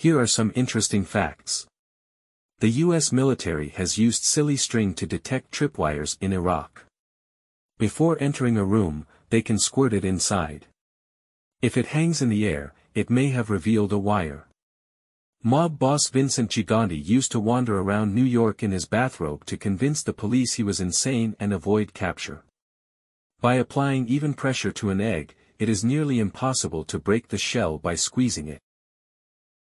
Here are some interesting facts. The U.S. military has used silly string to detect tripwires in Iraq. Before entering a room, they can squirt it inside. If it hangs in the air, it may have revealed a wire. Mob boss Vincent Gigante used to wander around New York in his bathrobe to convince the police he was insane and avoid capture. By applying even pressure to an egg, it is nearly impossible to break the shell by squeezing it.